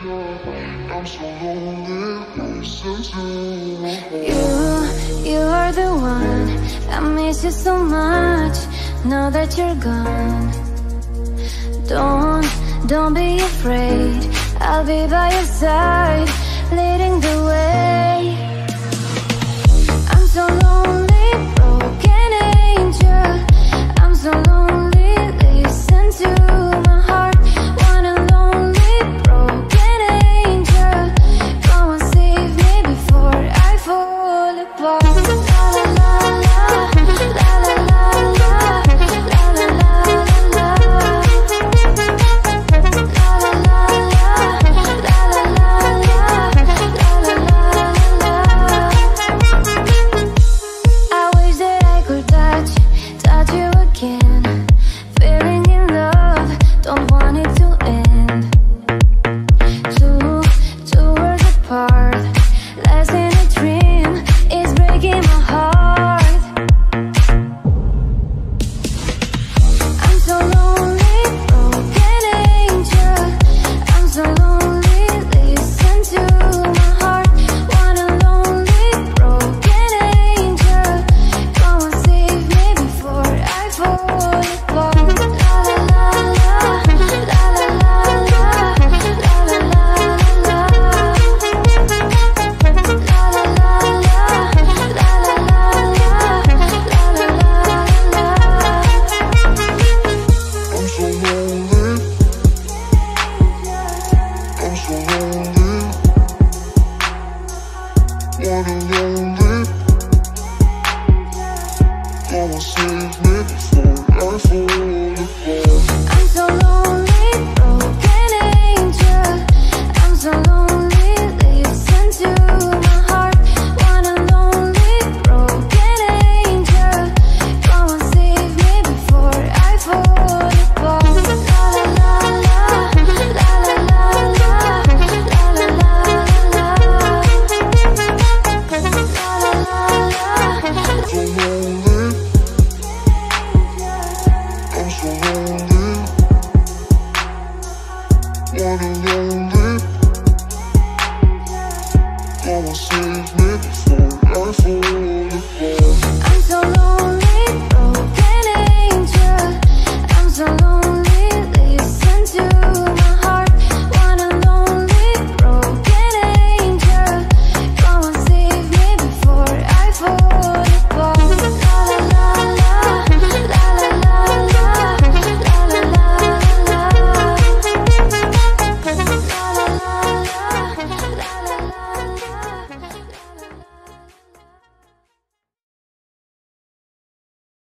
I'm so lonely, places you're the one. I miss you so much now that you're gone. Don't be afraid, I'll be by your side, leading the way. I'm so lonely, broken angel. I'm so lonely, listen to my heart.